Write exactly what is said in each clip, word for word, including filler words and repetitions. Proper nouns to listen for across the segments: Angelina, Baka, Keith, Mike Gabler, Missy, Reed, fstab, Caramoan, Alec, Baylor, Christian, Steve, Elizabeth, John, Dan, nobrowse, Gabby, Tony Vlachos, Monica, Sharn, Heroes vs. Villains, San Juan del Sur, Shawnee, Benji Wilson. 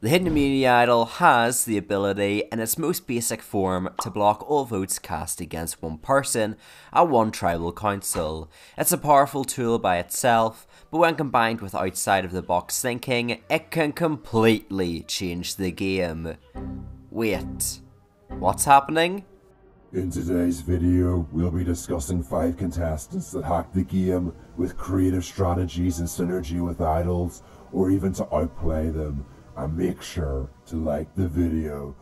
The Hidden Immunity Idol has the ability, in its most basic form, to block all votes cast against one person at one tribal council. It's a powerful tool by itself, but when combined with outside-of-the-box thinking, it can completely change the game. Wait, what's happening? In today's video, we'll be discussing five contestants that hacked the game with creative strategies and synergy with idols, or even to outplay them. And make sure to like the video.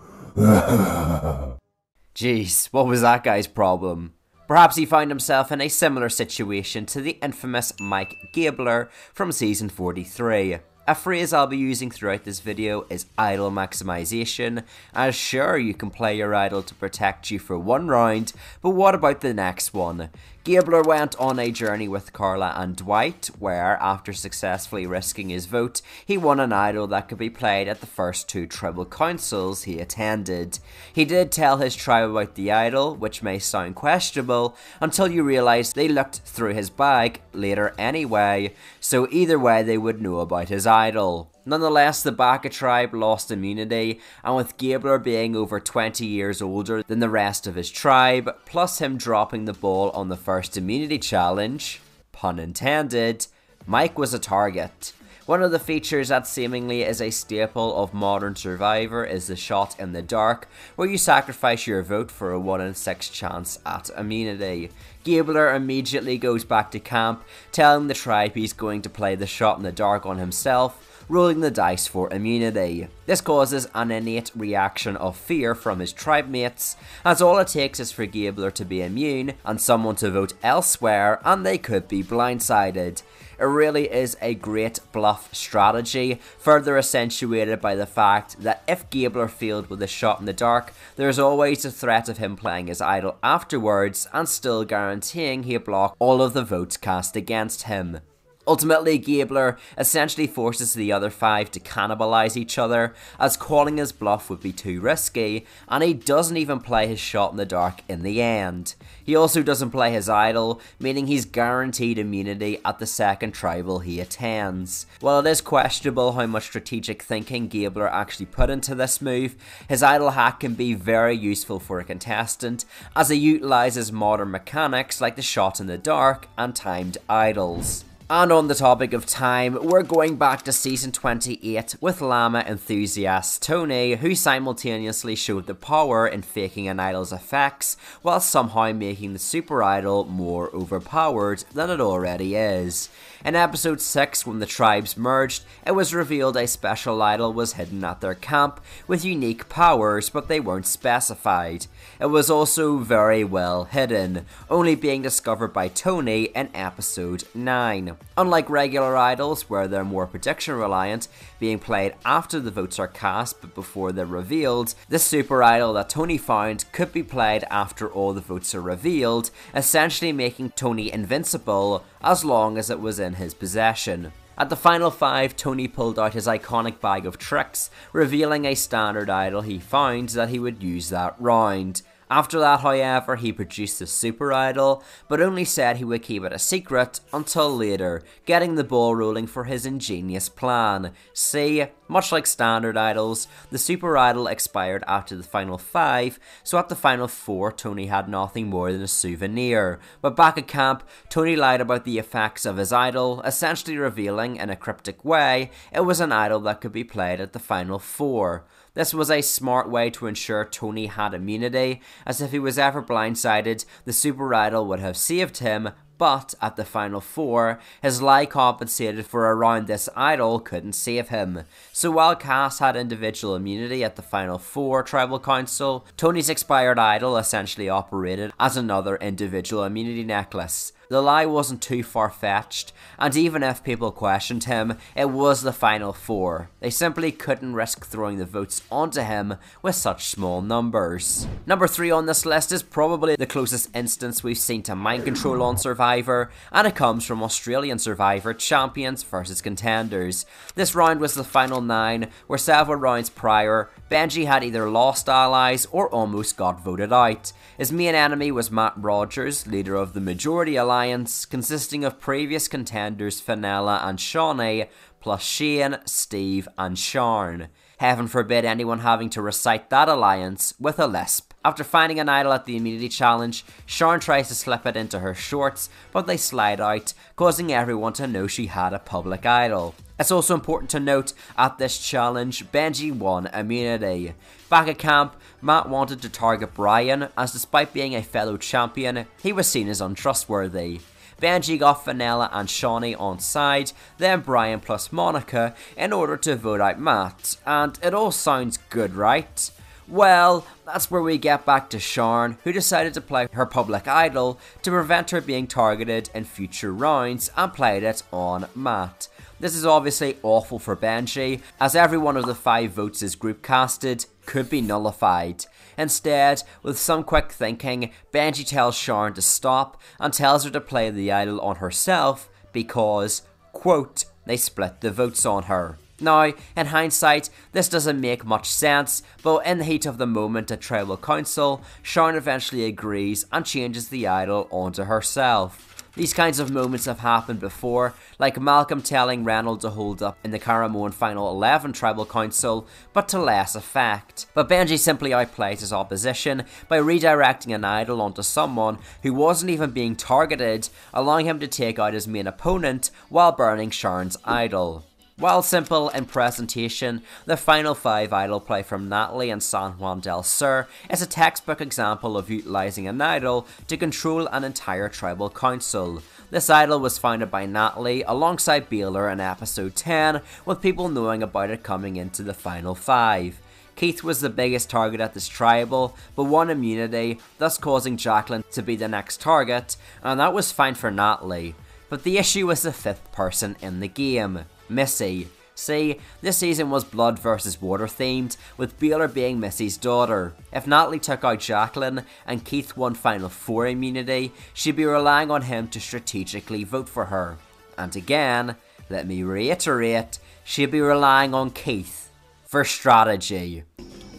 Jeez, what was that guy's problem? Perhaps he found himself in a similar situation to the infamous Mike Gabler from season forty-three. A phrase I'll be using throughout this video is idol maximization, as sure you can play your idol to protect you for one round, but what about the next one? Gabler went on a journey with Carla and Dwight, where, after successfully risking his vote, he won an idol that could be played at the first two tribal councils he attended. He did tell his tribe about the idol, which may sound questionable, until you realise they looked through his bag later anyway, so either way they would know about his idol. Idol. Nonetheless, the Baka tribe lost immunity, and with Gabler being over twenty years older than the rest of his tribe, plus him dropping the ball on the first immunity challenge, pun intended, Mike was a target. One of the features that seemingly is a staple of modern Survivor is the shot in the dark, where you sacrifice your vote for a one in six chance at immunity. Gabler immediately goes back to camp, telling the tribe he's going to play the shot in the dark on himself, rolling the dice for immunity. This causes an innate reaction of fear from his tribe mates, as all it takes is for Gabler to be immune and someone to vote elsewhere, and they could be blindsided. It really is a great bluff strategy, further accentuated by the fact that if Gabler failed with a shot in the dark, there is always the threat of him playing his idol afterwards and still guaranteeing he'll block all of the votes cast against him. Ultimately, Gabler essentially forces the other five to cannibalise each other, as calling his bluff would be too risky, and he doesn't even play his shot in the dark in the end. He also doesn't play his idol, meaning he's guaranteed immunity at the second tribal he attends. While it is questionable how much strategic thinking Gabler actually put into this move, his idol hack can be very useful for a contestant, as he utilises modern mechanics like the shot in the dark and timed idols. And on the topic of time, we're going back to season twenty-eight with llama enthusiast Tony, who simultaneously showed the power in faking an idol's effects while somehow making the super idol more overpowered than it already is. In episode six, when the tribes merged, it was revealed a special idol was hidden at their camp with unique powers, but they weren't specified. It was also very well hidden, only being discovered by Tony in episode nine. Unlike regular idols, where they're more prediction reliant, being played after the votes are cast but before they're revealed, this super idol that Tony found could be played after all the votes are revealed, essentially making Tony invincible as long as it was in his possession. At the final five, Tony pulled out his iconic bag of tricks, revealing a standard idol he found that he would use that round. After that, however, he produced the super idol, but only said he would keep it a secret until later, getting the ball rolling for his ingenious plan. See, much like standard idols, the super idol expired after the final five, so at the final four, Tony had nothing more than a souvenir. But back at camp, Tony lied about the effects of his idol, essentially revealing, in a cryptic way, it was an idol that could be played at the final four. This was a smart way to ensure Tony had immunity, as if he was ever blindsided, the super idol would have saved him, but at the final four, his lie compensated for a round this idol couldn't save him. So while Cass had individual immunity at the final four tribal council, Tony's expired idol essentially operated as another individual immunity necklace. The lie wasn't too far-fetched, and even if people questioned him, it was the final four. They simply couldn't risk throwing the votes onto him with such small numbers. Number three on this list is probably the closest instance we've seen to mind control on Survivor, and it comes from Australian Survivor Champions versus Contenders. This round was the final nine, where several rounds prior, Benji had either lost allies or almost got voted out. His main enemy was Matt Rogers, leader of the Majority Alliance, consisting of previous contenders Fenella and Shawnee, plus Shane, Steve and Sharn. Heaven forbid anyone having to recite that alliance with a lisp. After finding an idol at the immunity challenge, Sharn tries to slip it into her shorts, but they slide out, causing everyone to know she had a public idol. It's also important to note, at this challenge, Benji won immunity. Back at camp, Matt wanted to target Brian, as despite being a fellow champion, he was seen as untrustworthy. Benji got Fenella and Shawnee on side, then Brian plus Monica, in order to vote out Matt. And it all sounds good, right? Well, that's where we get back to Sharn, who decided to play her public idol to prevent her being targeted in future rounds and played it on Matt. This is obviously awful for Benji, as every one of the five votes his group casted could be nullified. Instead, with some quick thinking, Benji tells Sharn to stop and tells her to play the idol on herself because, quote, they split the votes on her. Now, in hindsight, this doesn't make much sense, but in the heat of the moment at Tribal Council, Sharn eventually agrees and changes the idol onto herself. These kinds of moments have happened before, like Malcolm telling Reynolds to hold up in the Caramoan Final eleven Tribal Council, but to less effect. But Benji simply outplays his opposition by redirecting an idol onto someone who wasn't even being targeted, allowing him to take out his main opponent while burning Sharn's idol. While simple in presentation, the final five idol play from Natalie and San Juan del Sur is a textbook example of utilising an idol to control an entire tribal council. This idol was founded by Natalie alongside Baylor in episode ten, with people knowing about it coming into the final five. Keith was the biggest target at this tribal, but won immunity, thus causing Jacqueline to be the next target, and that was fine for Natalie. But the issue was the fifth person in the game, Missy. See, this season was blood versus water themed, with Baylor being Missy's daughter. If Natalie took out Jacqueline and Keith won Final Four immunity, she'd be relying on him to strategically vote for her. And again, let me reiterate, she'd be relying on Keith for strategy.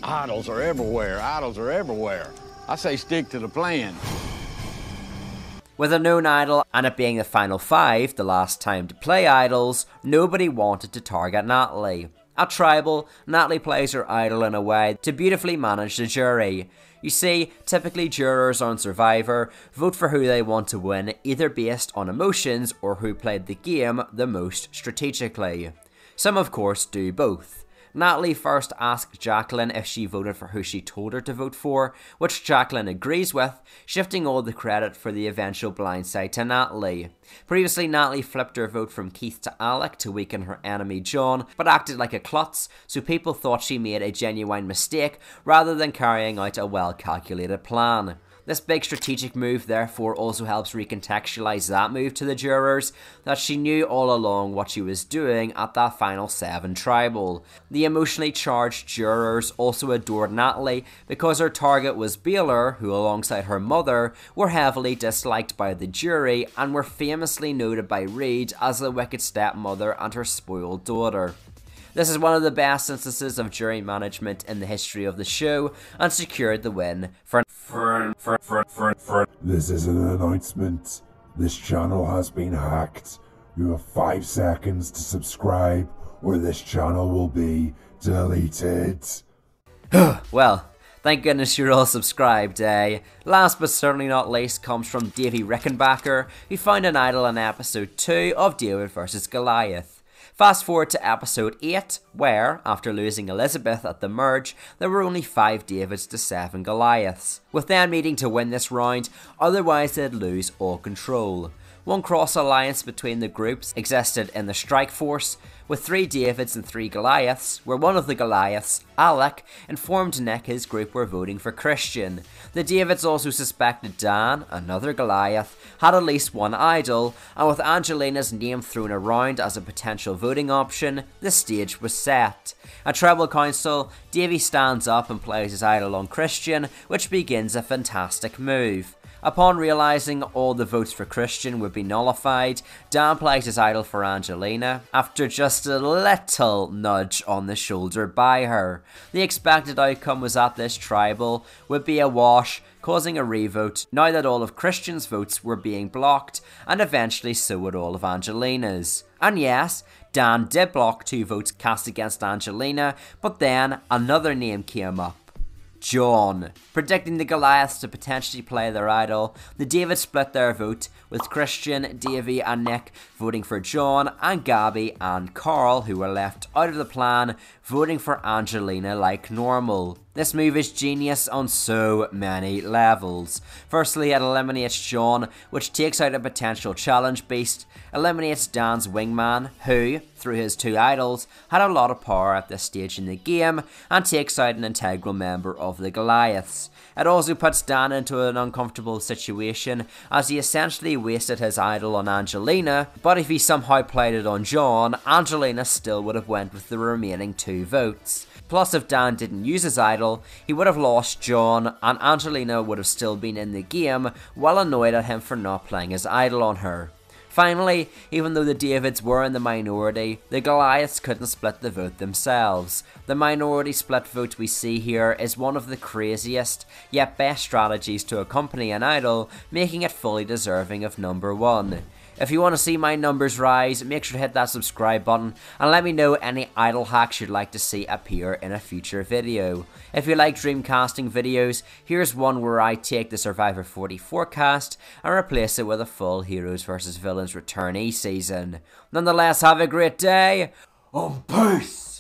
Idols are everywhere, idols are everywhere. I say stick to the plan. With a known idol and it being the final five, the last time to play idols, nobody wanted to target Natalie. At Tribal, Natalie plays her idol in a way to beautifully manage the jury. You see, typically jurors on Survivor vote for who they want to win, either based on emotions or who played the game the most strategically. Some of course do both. Natalie first asked Jacqueline if she voted for who she told her to vote for, which Jacqueline agrees with, shifting all the credit for the eventual blindside to Natalie. Previously, Natalie flipped her vote from Keith to Alec to weaken her enemy John, but acted like a klutz, so people thought she made a genuine mistake rather than carrying out a well-calculated plan. This big strategic move therefore also helps recontextualize that move to the jurors, that she knew all along what she was doing at that final seven tribal. The emotionally charged jurors also adored Natalie because her target was Baylor, who alongside her mother were heavily disliked by the jury and were famously noted by Reed as the wicked stepmother and her spoiled daughter. This is one of the best instances of jury management in the history of the show, and secured the win for for for for for. for. This is an announcement. This channel has been hacked. You have five seconds to subscribe, or this channel will be deleted. Well, thank goodness you're all subscribed, eh? Last but certainly not least comes from Davie Rickenbacker, who found an idol in episode two of David versus. Goliath. Fast forward to episode eight, where, after losing Elizabeth at the merge, there were only five Davids to seven Goliaths, with them needing to win this round, otherwise they'd lose all control. One cross alliance between the groups existed in the strike force, with three Davids and three Goliaths, where one of the Goliaths, Alec, informed Nick his group were voting for Christian. The Davids also suspected Dan, another Goliath, had at least one idol, and with Angelina's name thrown around as a potential voting option, the stage was set. At Tribal Council, Davie stands up and plays his idol on Christian, which begins a fantastic move. Upon realising all the votes for Christian would be nullified, Dan plays his idol for Angelina, after just a little nudge on the shoulder by her. The expected outcome was that this tribal would be a wash, causing a revote now that all of Christian's votes were being blocked, and eventually so would all of Angelina's. And yes, Dan did block two votes cast against Angelina, but then another name came up. John. Predicting the Goliaths to potentially play their idol, the Davids split their vote, with Christian, Davie and Nick voting for John, and Gabby and Carl, who were left out of the plan, voting for Angelina like normal. This move is genius on so many levels. Firstly, it eliminates John, which takes out a potential challenge beast, eliminates Dan's wingman, who, through his two idols, had a lot of power at this stage in the game, and takes out an integral member of the Goliaths. It also puts Dan into an uncomfortable situation, as he essentially wasted his idol on Angelina, but if he somehow played it on John, Angelina still would have went with the remaining two votes. Plus, if Dan didn't use his idol, he would have lost John, and Angelina would have still been in the game, while annoyed at him for not playing his idol on her. Finally, even though the Davids were in the minority, the Goliaths couldn't split the vote themselves. The minority split vote we see here is one of the craziest, yet best strategies to accompany an idol, making it fully deserving of number one. If you want to see my numbers rise, make sure to hit that subscribe button, and let me know any idol hacks you'd like to see appear in a future video. If you like dreamcasting videos, here's one where I take the Survivor forty-four cast and replace it with a full Heroes versus. Villains returnee season. Nonetheless, have a great day, and peace!